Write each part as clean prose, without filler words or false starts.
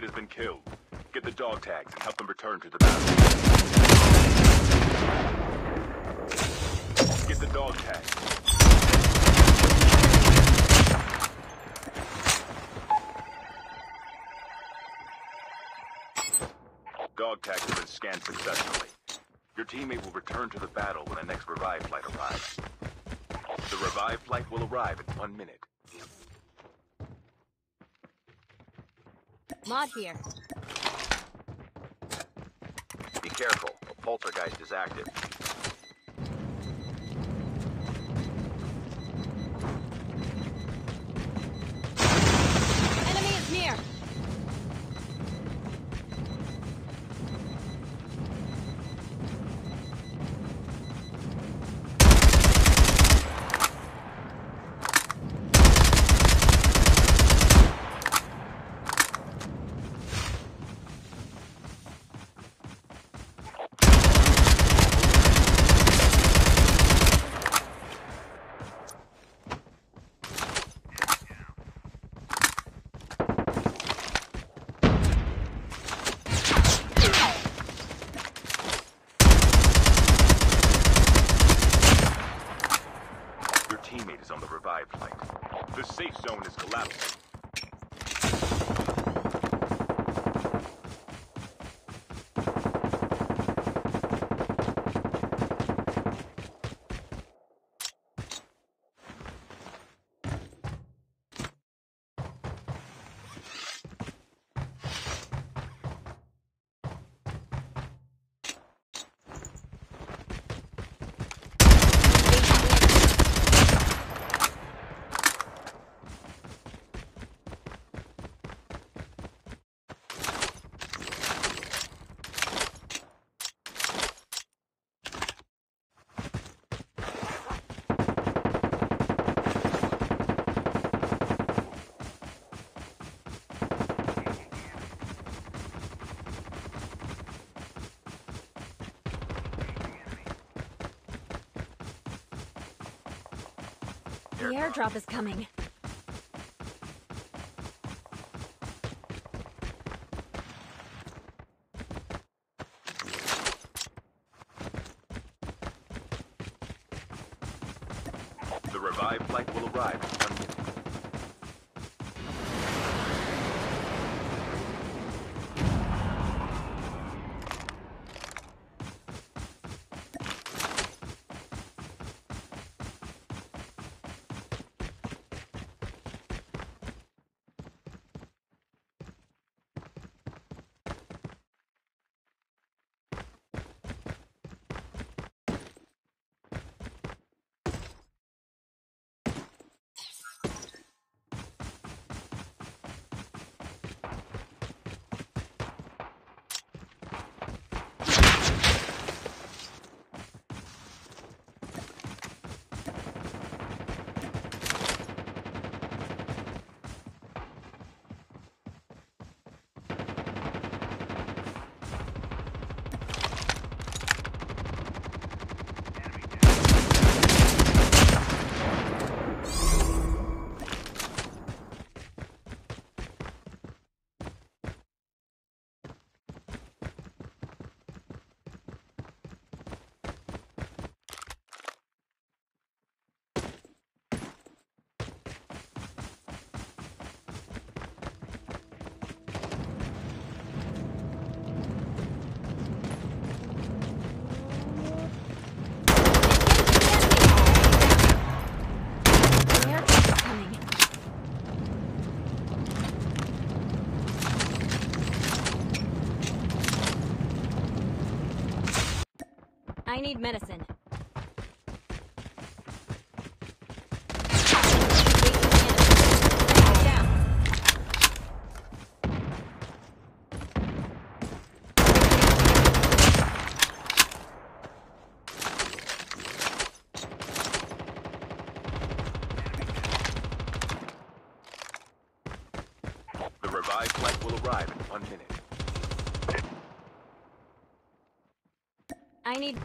teammate has been killed. Get the dog tags and help them return to the battle. Get the dog tags. Dog tags have been scanned successfully. Your teammate will return to the battle when the next revive flight arrives. The revive flight will arrive in 1 minute. Mod here. Be careful. A poltergeist is active. Enemy is near. The safe zone is collapsing. The airdrop is coming. The revived flight will arrive in 1 minute. I need medicine. The revived flight will arrive in 1 minute. I need...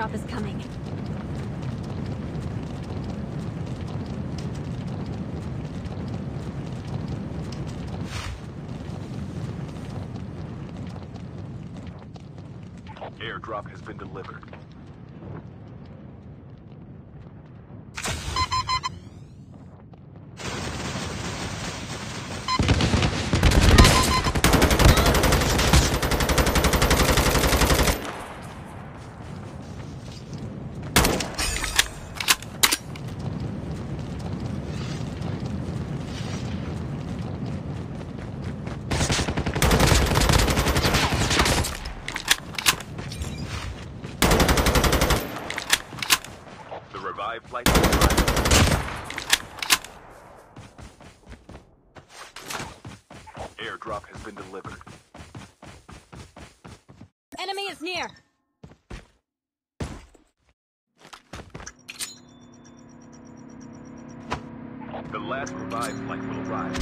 drop is coming. Airdrop has been delivered. Airdrop has been delivered. Enemy is near. The last revive flight will arrive.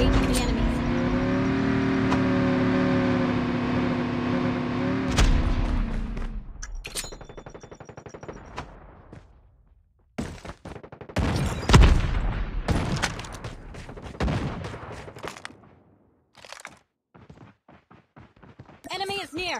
Engaging the enemy. Enemy is near.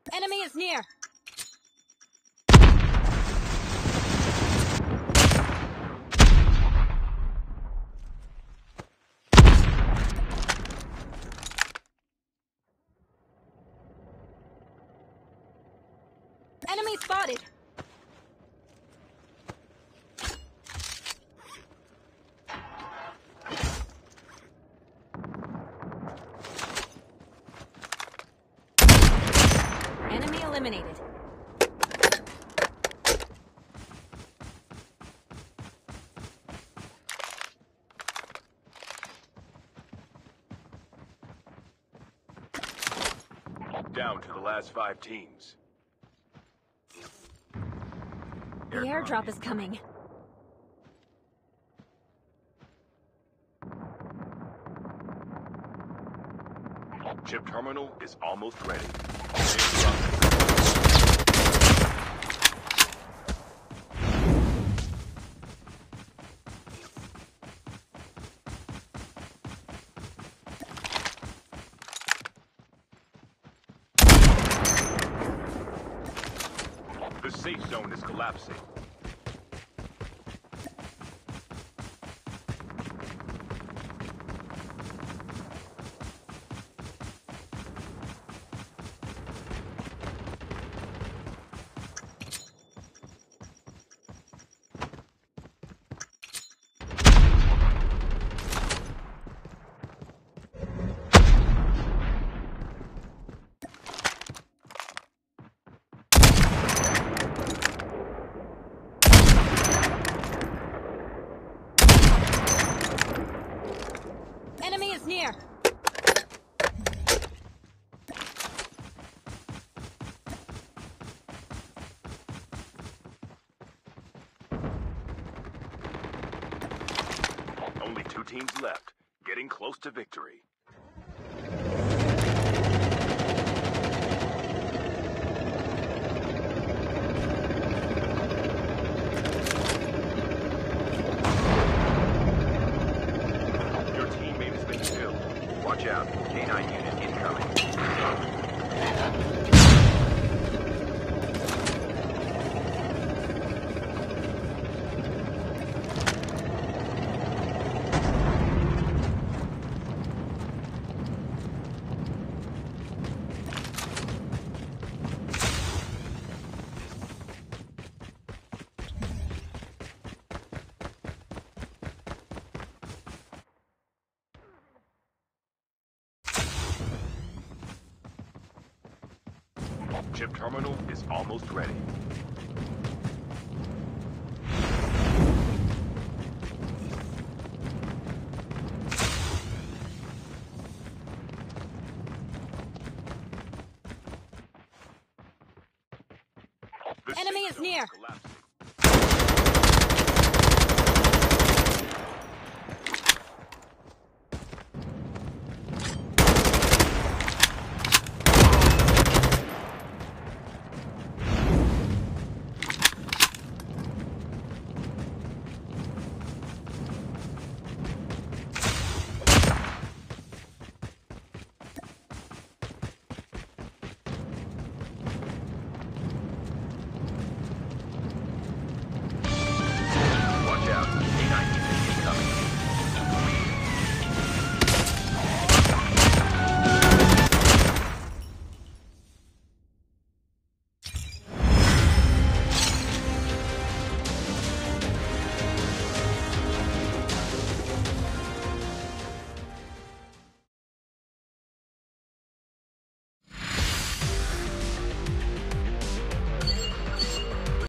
Enemy is near. Enemy spotted. Eliminated. Down to the last 5 teams. The airdrop is coming. Chip terminal is almost ready. The safe zone is collapsing. Near. Only 2 teams left, getting close to victory. Watch out, K9 unit incoming. Chip terminal is almost ready. Enemy is near.